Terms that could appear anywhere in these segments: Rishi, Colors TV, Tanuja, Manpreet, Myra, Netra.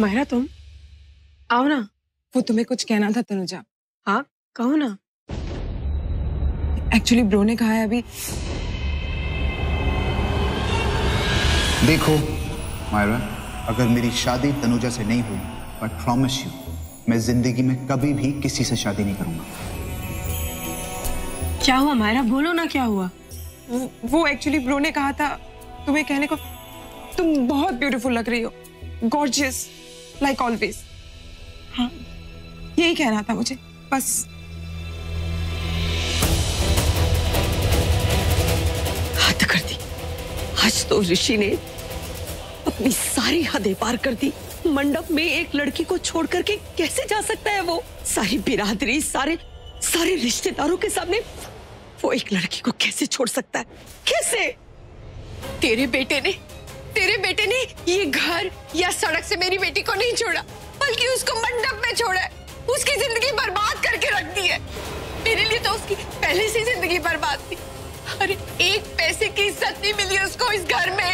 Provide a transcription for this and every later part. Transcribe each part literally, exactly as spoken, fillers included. मायरा तुम आओ ना, वो तुम्हें कुछ कहना था तनुजा। हाँ कहो ना। एक्चुअली ब्रो ने कहा है अभी। देखो मायरा, अगर मेरी शादी तनुजा से नहीं हुई बट प्रॉमिस यू मैं जिंदगी में कभी भी किसी से शादी नहीं करूंगा। क्या हुआ मायरा, बोलो ना क्या हुआ। वो एक्चुअली ब्रो ने कहा था तुम्हें कहने को, तुम बहुत ब्यूटीफुल लग रही हो, गॉर्जियस लाइक ऑलवेज। हाँ यही कहना था मुझे बस। हद कर दी आज तो, ऋषि ने अपनी सारी हदें पार कर दी। मंडप में एक लड़की को छोड़ करके कैसे जा सकता है वो? सारी बिरादरी, सारे सारे रिश्तेदारों के सामने वो एक लड़की को कैसे छोड़ सकता है? कैसे? तेरे बेटे ने तेरे बेटे ने ये घर या सड़क से मेरी बेटी को नहीं छोड़ा, बल्कि उसको मंडप में छोड़ा है। उसकी जिंदगी बर्बाद करके रख दी है। मेरे लिए तो उसकी पहले से जिंदगी बर्बाद थी। अरे एक पैसे की इज्जत नहीं मिली उसको इस घर में,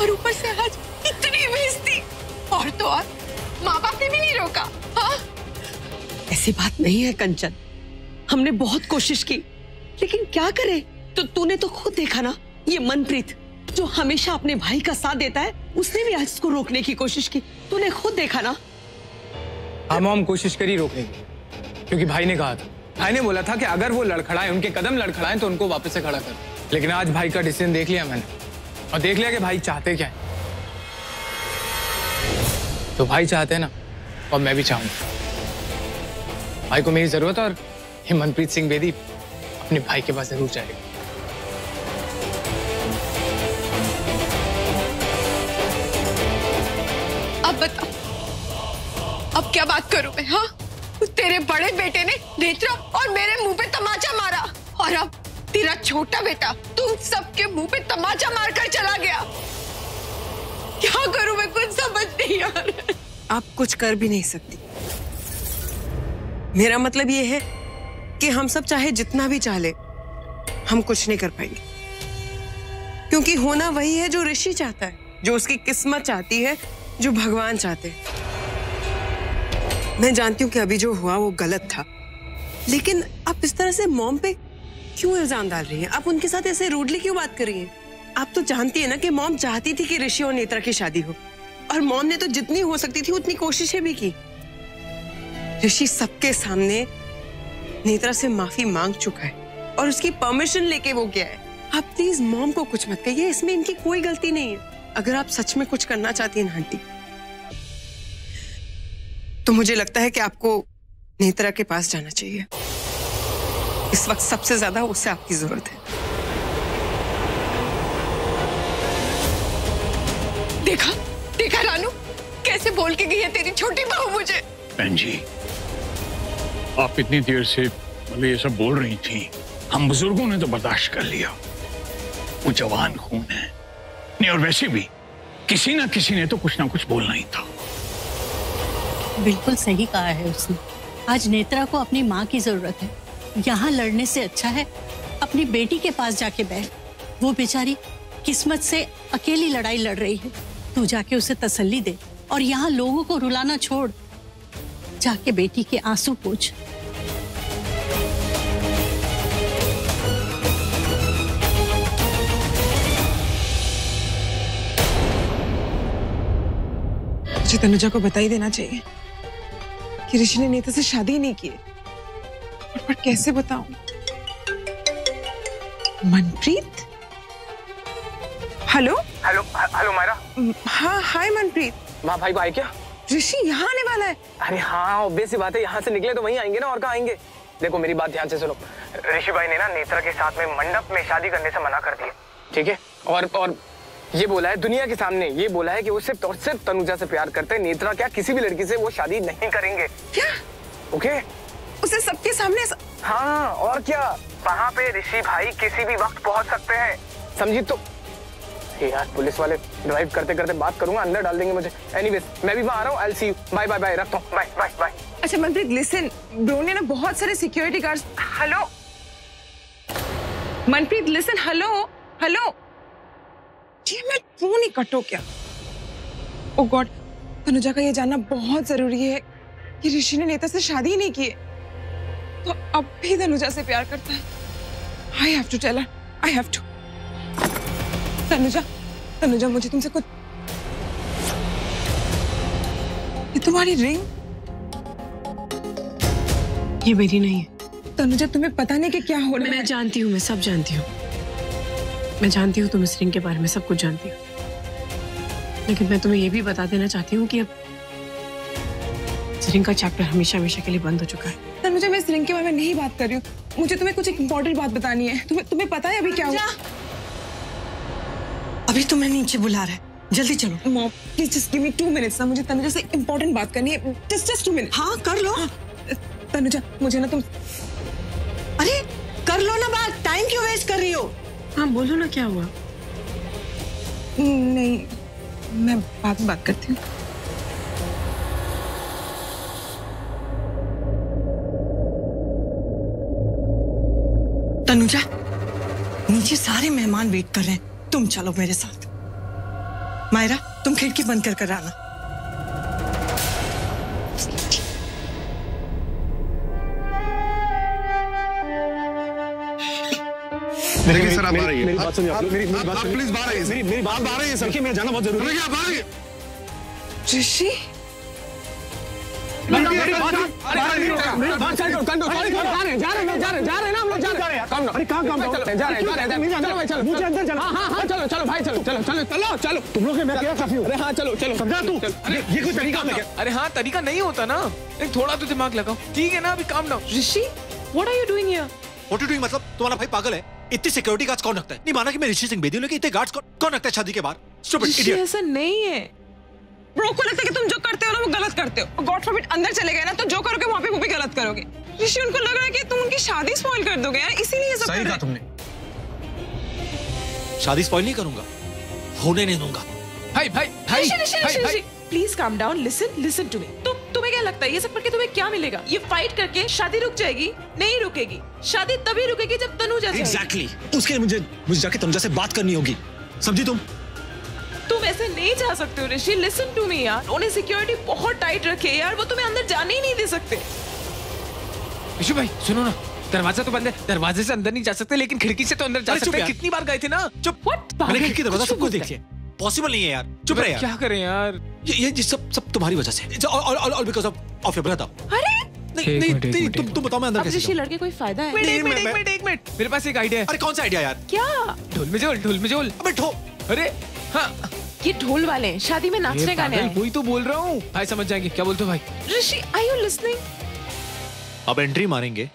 और ऊपर से आज इतनी बेइज्जती। और तो और माँ बाप ने भी नहीं रोका। हाँ ऐसी बात नहीं है कंचन, हमने बहुत कोशिश की, लेकिन क्या करे। तो तूने तो खुद देखा ना, ये मनप्रीत जो हमेशा अपने भाई का साथ देता है, उसने भी आज इसको रोकने की कोशिश की। तूने खुद देखा ना। हाँ मॉम, कोशिश करी रोकने की, क्योंकि भाई ने कहा था, भाई ने बोला था कि अगर वो लड़खड़ाए, उनके कदम लड़खड़ाए तो उनको वापस से खड़ा कर। लेकिन आज भाई का डिसीजन देख लिया मैंने, और देख लिया कि भाई चाहते क्या है। तो भाई चाहते है ना, और मैं भी चाहूंगा। भाई को मेरी जरूरत है, और ये मनप्रीत सिंह बेदी अपने भाई के पास जरूर जाएगा। अब क्या बात करूं मैं? हाँ तेरे बड़े बेटे ने नेत्रा और मेरे मुंह पे तमाचा मारा, और अब तेरा छोटा बेटा तुम सबके मुंह पे तमाचा मारकर चला गया। क्या करूं मैं, कुछ समझ नहीं आ रहा। आप कुछ कर भी नहीं सकती। मेरा मतलब ये है कि हम सब चाहे जितना भी चाह ले, हम कुछ नहीं कर पाएंगे, क्योंकि होना वही है जो ऋषि चाहता है, जो उसकी किस्मत चाहती है, जो भगवान चाहते हैं। मैं जानती हूँ कि अभी जो हुआ वो गलत था, लेकिन आप इस तरह से मॉम पे क्यों इल्जाम डाल रही हैं? आप उनके साथ ऐसे रूडली क्यों बात कर रही हैं? आप तो जानती है ना कि मॉम चाहती थी कि ऋषि और नेत्रा की शादी हो, और मॉम ने तो जितनी हो सकती थी उतनी कोशिशें भी की। ऋषि सबके सामने नेत्रा से माफी मांग चुका है, और उसकी परमिशन लेके वो गया है। आप प्लीज मॉम को कुछ मत कहिए, इसमें इनकी कोई गलती नहीं है। अगर आप सच में कुछ करना चाहती हैं आंटी, तो मुझे लगता है कि आपको नेत्रा के पास जाना चाहिए। इस वक्त सबसे ज्यादा उसे आपकी जरूरत है। देखा देखा रानू कैसे बोल के गई है तेरी छोटी बहू मुझे। बहन जी आप इतनी देर से मतलब ये सब बोल रही थी, हम बुजुर्गों ने तो बर्दाश्त कर लिया, वो जवान खून है। नहीं और वैसे भी किसी ना किसी ने तो कुछ ना कुछ बोलना ही था। बिल्कुल सही कहा है उसने, आज नेत्रा को अपनी माँ की जरूरत है। यहाँ लड़ने से अच्छा है अपनी बेटी के पास जाके बैठ। वो बेचारी किस्मत से अकेली लड़ाई लड़ रही है, तू जाके उसे तसल्ली दे, और यहाँ लोगों को रुलाना छोड़, जाके बेटी के आंसू पोंछ। तनुजा को बता ही देना चाहिए कि ऋषि ने नेता से शादी नहीं की। पर कैसे बताऊं? Manpreet, hello hello hello Myra. हाँ हाय मनप्रीत। माँ भाई को आए क्या? ऋषि यहाँ आने वाला है। अरे हाँ ऑब्वियस सी बात है, यहाँ से निकले तो वहीं आएंगे ना, और कहाँ आएंगे। देखो मेरी बात ध्यान से सुनो, ऋषि भाई ने ना नेत्रा के साथ में मंडप में शादी करने से मना कर दिया, ठीक है। और और ये बोला है दुनिया के सामने, ये बोला है कि वो सिर्फ और सिर्फ तनुजा से प्यार करते हैं, नेत्रा क्या किसी भी लड़की से वो शादी नहीं करेंगे। क्या? ओके उसे सबके सामने स... हाँ और क्या, वहाँ पे ऋषि भाई किसी भी वक्त पहुँच सकते हैं, समझी? तो यार पुलिस वाले ड्राइव करते करते बात करूंगा, अंदर डाल देंगे मुझे। एनीवेज मैं भी वहाँ आ रहा हूँ, I will see you, bye bye bye, रखता हूँ, बाय बाय बाय। अच्छा मनप्रीत लिसन, ब्रो ने ना बहुत सारे security guards. Hello Manpreet listen, hello hello, मैं फोन ही कटो क्या? ओ गॉड, तनुजा का ये जानना बहुत जरूरी है कि ऋषि ने नेता से शादी ही नहीं की है, तो अब भी तनुजा से प्यार करता है। I have to tell her, I have to। Tanuja, Tanuja मुझे तुमसे कुछ। ये तुम्हारी रिंग? ये मेरी नहीं है। तनुजा तुम्हें पता नहीं कि क्या हो रहा है। मैं जानती हूँ, मैं सब जानती हूँ। मैं जानती हूँ तुम इस रिंग के बारे में सब कुछ जानती हो, लेकिन मैं तुम्हें यह भी बता देना चाहती हूँ कि अब इस रिंग का चैप्टर हमेशा हमेशा के लिए बंद हो चुका है। तनुजा मैं इस रिंग के बारे में नहीं बात कर रही हूँ, मुझे तुम्हें कुछ एक इम्पोर्टेंट बात बतानी है। तुम्हें तुम्हें पता है अभी क्या हुआ? अभी तुम्हें नीचे बुला रहा है, जल्दी चलो। Mom please just give me two minutes ना, मुझे तनुजा से इम्पोर्टेंट बात करनी है। Just just two minute. हाँ कर लो। तनुजा मुझे ना तुम। अरे कर लो ना बात, टाइम क्यों वेस्ट कर रही हो? हाँ बोलो ना क्या हुआ। नहीं मैं बात बात करती हूँ। तनुजा नीचे सारे मेहमान वेट कर रहे हैं, तुम चलो मेरे साथ। मायरा तुम खिड़की बंद कर कर आना। देखिए सर आप आ रही है, मेरी बात सुनिए आप, मेरी मेरी बात प्लीज बाहर आइए। मेरी मेरी बात बाहर आइए सर, देखिए मैं जाना बहुत जरूरी है। आप आइए ऋषि, मेरी बात मेरी बात कंट्रोल कंट्रोल जा रहे जा रहे जा रहे जा रहे ना हम लोग जा रहे हैं। काम ना अरे काम काम चल जा रहे जा रहे अंदर चलो, मुझे अंदर चलो। हां हां चलो चलो भाई चलो चलो चलो चलो चलो तुम लोग मैं क्या काफी हूं। अरे हां चलो चलो समझा तू। अरे ये कोई तरीका है? अरे हां तरीका नहीं होता ना, एक थोड़ा तो दिमाग लगाओ ठीक है ना। अभी काम ना। Rishi what are you doing here? What are you doing मतलब तुम्हारा भाई पागल है? इतनी सिक्योरिटी गार्ड्स कौन रखता है? नहीं माना कि मैं ऋषि सिंह बेदी हूं, लेकिन इतने गार्ड्स कौन कौन रखता है शादी के बाहर? Stupid idiot. ऐसा नहीं है ब्रो, को लगता है कि तुम जो करते हो ना वो गलत करते हो, और गॉड फॉरबिड अंदर चले गए ना तो जो करोगे वहां पे वो भी गलत करोगे। ऋषि उनको लग रहा है कि तुम उनकी शादी स्पॉइल कर दोगे यार, इसीलिए ये सब कर रहे हो। सही कहा तुमने, शादी स्पॉइल नहीं करूंगा, होने नहीं दूंगा। भाई भाई भाई भाई please calm down, listen listen to me. तुम तुम्हें क्या लगता है ये सब करके तुम्हें क्या मिलेगा? ये फाइट करके शादी रुक जाएगी? नहीं रुकेगी, शादी तभी रुकेगी जब तनुजा जाएगी। Exactly exactly. उसके लिए मुझे मुझे जाके तनुजा से बात करनी होगी, समझी तुम? तुम ऐसे नहीं जा सकते हो ऋषि, लिसन टू मी यार। उन्हें सिक्योरिटी बहुत टाइट रखे यार, वो तुम्हें अंदर जाने ही नहीं दे सकते। ऋषि भाई सुनो ना, दरवाजा तो बंद है, दरवाजे से अंदर नहीं जा सकते, लेकिन खिड़की से तो अंदर जा सकते हैं। कितनी बार गए थे ना। चुप, खिड़की दरवाजा सबको देखिए, पॉसिबल नहीं है यार। चुप रहे यार, क्या करें यार? ये ये सब सब तुम्हारी वजह से, all all because of of your brother. अरे नहीं नहीं तुम तुम बताओ मैं अंदर कैसे? अब ऋषि लड़के कोई फायदा है? एक मिनट एक मिनट एक मिनट, मेरे पास एक आइडिया है। अरे कौन सा आइडिया यार? क्या ढोल में झोल ढोल में झोल। अबे ठो अरे हां ये ढोल वाले हैं, शादी में नाचने गाने हैं। वही तो बोल रहा हूं भाई, समझ जाएंगे। क्या बोलते हो भाई? Rishi are you listening? अब एंट्री मारेंगे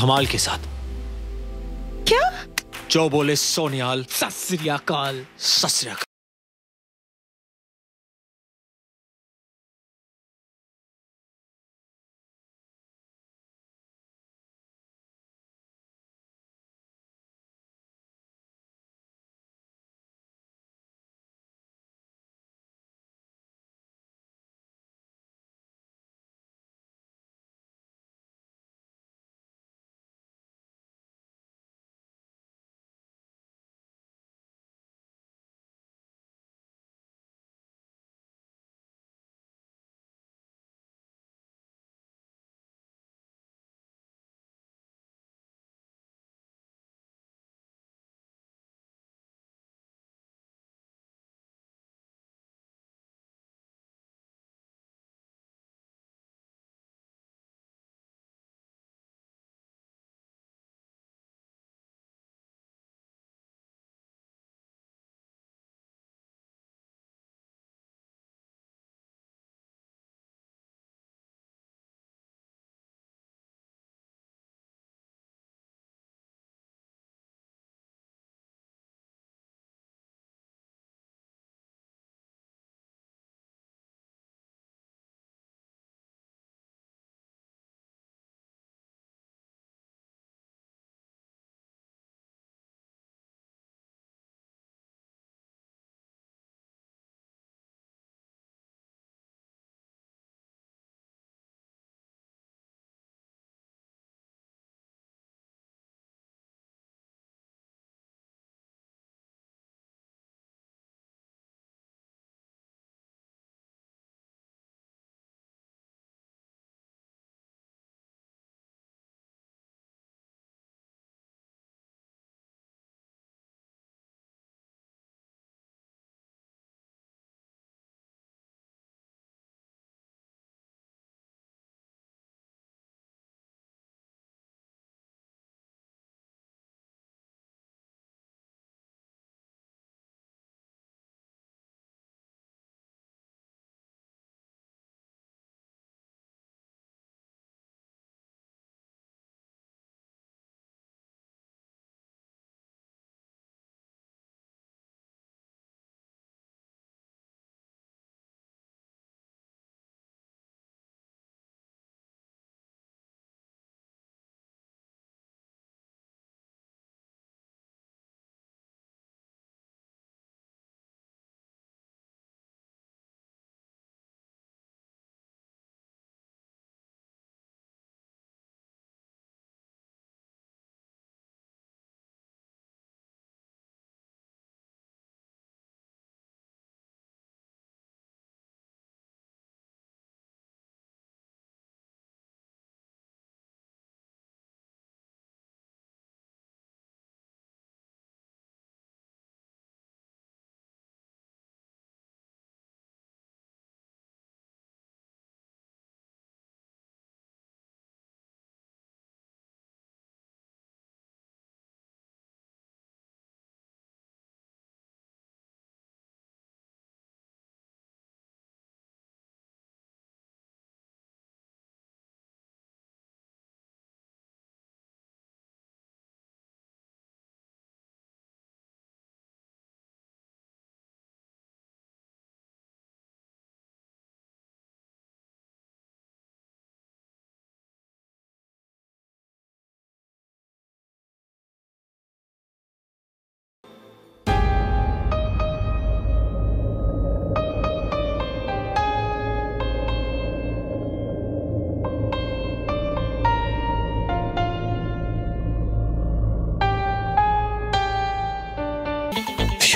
धमाल के साथ। क्या जो बोले सोनियाल। सत श्री अकाल। सत श्री अकाल।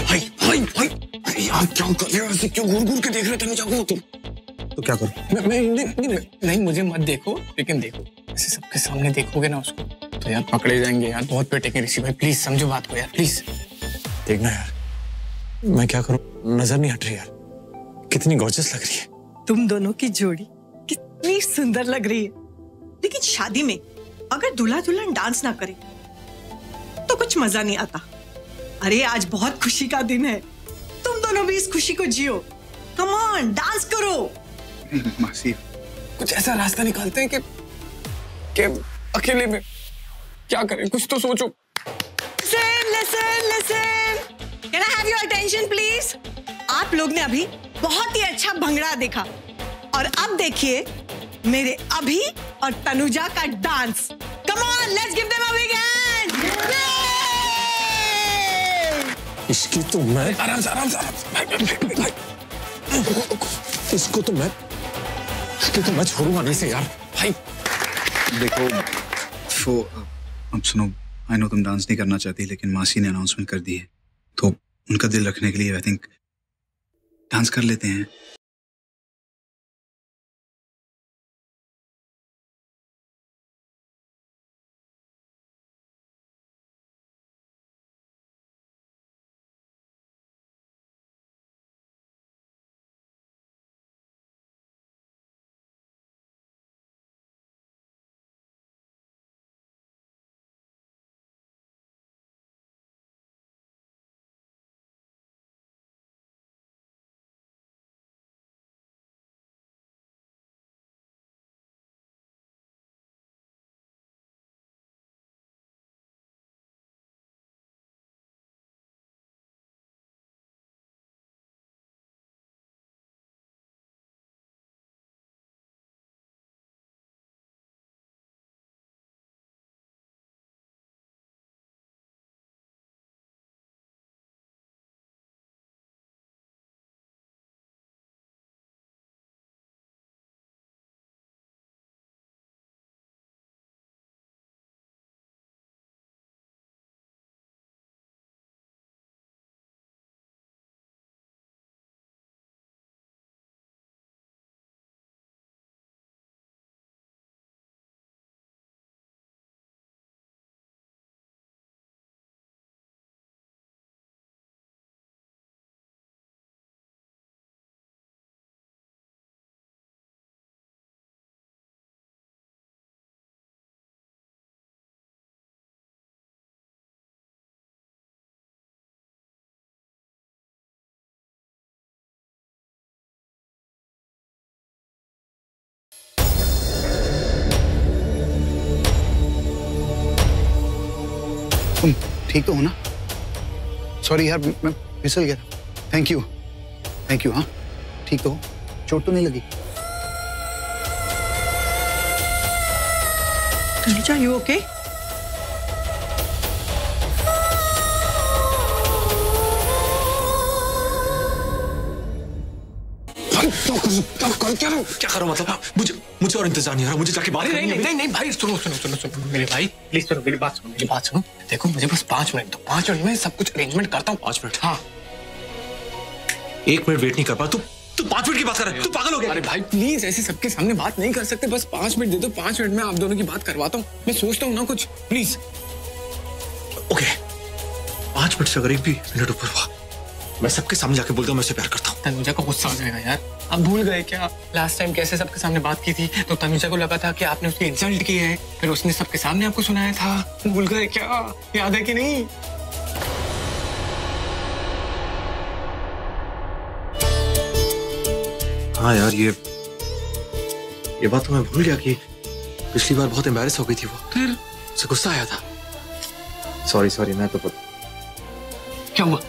भाई भाई भाई अरे आप क्या कर रहे हो? ऐसे क्यों घूर घूर के देख रहे हो? तनुजा तुम तो क्या कर? मैं मैं नहीं नहीं मुझे मत देखो, लेकिन देखो ऐसे सबके सामने देखोगे ना उसको तो यार पकड़े जाएंगे यार, बहुत पेटेंगे। ऋषि भाई प्लीज समझो बात को यार, प्लीज देखना यार मैं क्या करूं, नजर नहीं हट रही यार। कितनी गॉर्जियस लग रही है तुम दोनों की जोड़ी, कितनी सुंदर लग रही है। लेकिन शादी में अगर दूल्हा दुल्हन डांस ना करे तो कुछ मजा नहीं आता। अरे आज बहुत खुशी का दिन है, तुम दोनों भी इस खुशी को जियो। कम ऑन डांस करो। मासी कुछ ऐसा रास्ता निकालते हैं कि कि अकेले में क्या करें, कुछ तो सोचो। Listen, listen, listen. Can I have your attention, please? आप लोग ने अभी बहुत ही अच्छा भंगड़ा देखा और अब देखिए मेरे अभी और तनुजा का dance. Come on let's give them a big hand. इसकी तो मैं आराम से आराम से इसको तो मैं इसको तो मैं छोड़ूंगा नहीं से यार। भाई देखो तो अब सुनो, आई नो तुम डांस नहीं करना चाहती, लेकिन मासी ने अनाउंसमेंट कर दी है तो उनका दिल रखने के लिए आई थिंक डांस कर लेते हैं। तुम ठीक तो हो ना? सॉरी यार मैं फिसल गया था। Thank you thank you. हाँ ठीक तो हो, चोट तो नहीं लगी? Tanuja you okay? क्या क्या करो मतलब? मुझे मुझे और इंतजार नहीं हो रहा, मुझे जाके बात नहीं नहीं नहीं नहीं भाई सुनो सुनो सुनो सुनो मेरे भाई प्लीज सुनो, मेरी बात सुनो मेरी बात सुनो देखो मुझे बस पाँच मिनट दो, पाँच मिनट में सब कुछ अरेंजमेंट करता हूँ। पाँच मिनट? हाँ एक मिनट वेट नहीं कर पा। तू तू पाँच मिनट की बात कर रहा है? तू पागल हो गया? अरे भाई प्लीज ऐसे सबके सामने बात नहीं कर सकते, बस पाँच मिनट दे दो, पाँच मिनट में आप दोनों की बात करवाता हूँ। मैं सोचता हूँ ना कुछ, प्लीज। ओके पाँच मिनट से अगर एक भी मिनट ऊपर हुआ मैं सबके सामने जाके बोलता हूँ मैं उसे प्यार करता हूँ। तनुजा को गुस्सा आ जाएगा यार, आप भूल गए क्या लास्ट टाइम कैसे सबके सामने बात की थी तो तनुजा को लगा था कि आपने उसकी इंसल्ट की है, फिर उसने सबके सामने आपको सुनाया था। भूल गए क्या? याद है कि नहीं? हाँ यार ये ये बात तो मैं भूल गया कि पिछली बार बहुत एम्बैरेस हो गई थी वो, फिर उसे गुस्सा आया था। सॉरी सॉरी मैं तो क्या हुआ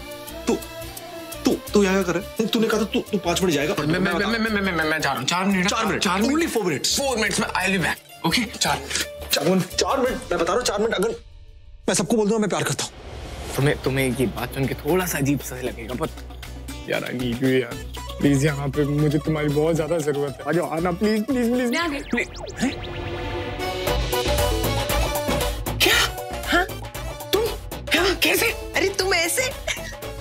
तू यहाँ कर रहा है? तूने कहा था तू तू पाँच मिनट जाएगा। मैं मैं मैं मैं मैं मैं जा रहा हूँ चार मिनट चार मिनट चार minute only four minutes four minutes में I will be back. Okay चार चार मिनट चार मिनट मैं बता रहा हूँ चार मिनट। अगर मैं सबको बोल दूँगा मैं प्यार करता हूँ तुम्हें तुम्हें ये बात सुन के थोड़ा सा अजीब सा लगेगा पर यार आई नीड यू यार प्लीज, यहाँ पे मुझे तुम्हारी बहुत ज्यादा जरूरत है। आ जाओ आना प्लीज प्लीज प्लीज प्लीज। क्या? हाँ तुम? क्या? कैसे? अरे तुम ऐसे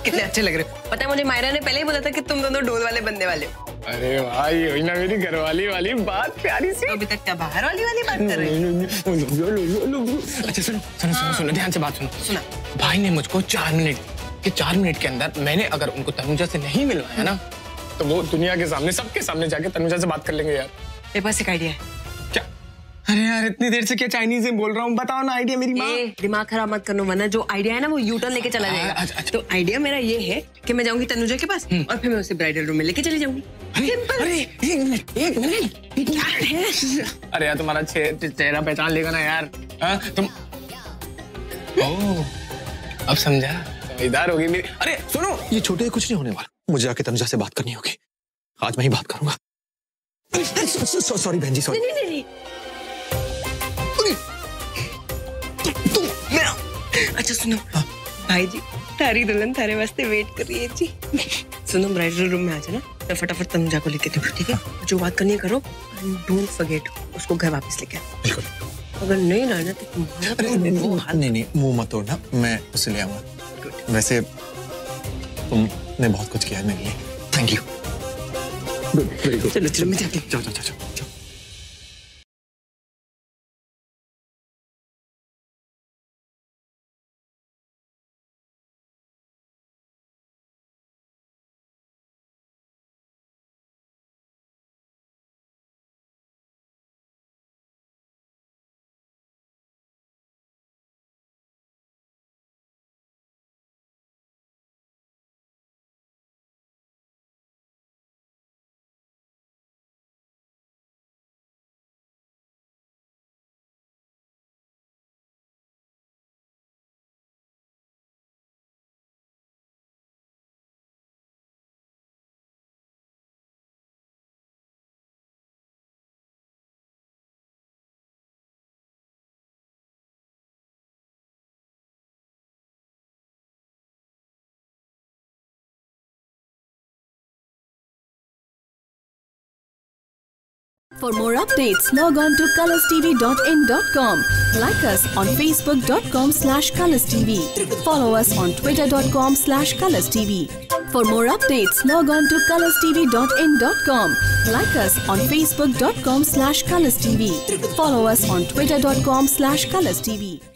कितने अच्छे लग रहे हो। पता है मुझे मायरा ने पहले ही बोला था कि तुम दोनों ढोल वाले बनने वाले हो। अरे भाई योजना मेरी घरवाली वाली बात प्यारी सी। अभी तक क्या बाहर वाली वाली बात कर रहे। अच्छा सुनो सुनो सुनो सुनो ध्यान से बात सुनो। सुना भाई ने मुझको चार मिनट के चार मिनट के अंदर मैंने अगर उनको तनुजा से नहीं मिलवाया ना तो वो दुनिया के सामने सबके सामने जाके तनुजा से बात कर लेंगे यार। मेरे पास एक आइडिया है। क्या? अरे यार इतनी देर से क्या चाइनीज में बोल रहा हूँ, बताओ ना आइडिया। मेरी माँ दिमाग खराब मत करना वरना जो आइडिया है ना वो यूटर्न लेके चला जाएगा। तो आइडिया मेरा ये है कि मैं जाऊंगी तनुजा के पास और फिर मैं उसे ब्राइडल रूम में लेके चली जाऊंगी। अरे एक मिनट एक मिनट क्या है? अरे यार तुम्हारा चेहरा पहचान लेगा ना यार। आ, तुम ओह अब समझा, समझदार होगी मेरी। अरे सुनो ये छोटे कुछ नहीं होने वाला, मुझे आके तनुजा से बात करनी होगी। आज मैं ही बात करूंगा। सॉरी बहन जी सॉरी। नहीं नहीं नहीं तुम मेरा। अच्छा सुनो भाई जी तारी दुल्हन थारे वास्ते वेट कर रही है जी। सुनो ब्राइडल रूम में आ जाना, मैं फटाफट तनुजा को लेके देखो ठीक है। जो बात करनी है करो, डोंट फॉरगेट उसको घर वापस लेके आओ। अगर नहीं लाना तो तुम्हारा नहीं नहीं मुंह मत तोड़ना, मैं उसे ले आऊंगा। वैसे तुमने बहुत कुछ किया है मेरे लिए, थैंक यू। चलो चलो मैं जाती हूं। जाओ जाओ जाओ। For more updates, log on to colors t v dot in dot com. Like us on facebook dot com slash colors t v. Follow us on twitter dot com slash colors t v. For more updates, log on to colors t v dot in dot com. Like us on facebook dot com slash colors t v. Follow us on twitter dot com slash colors t v.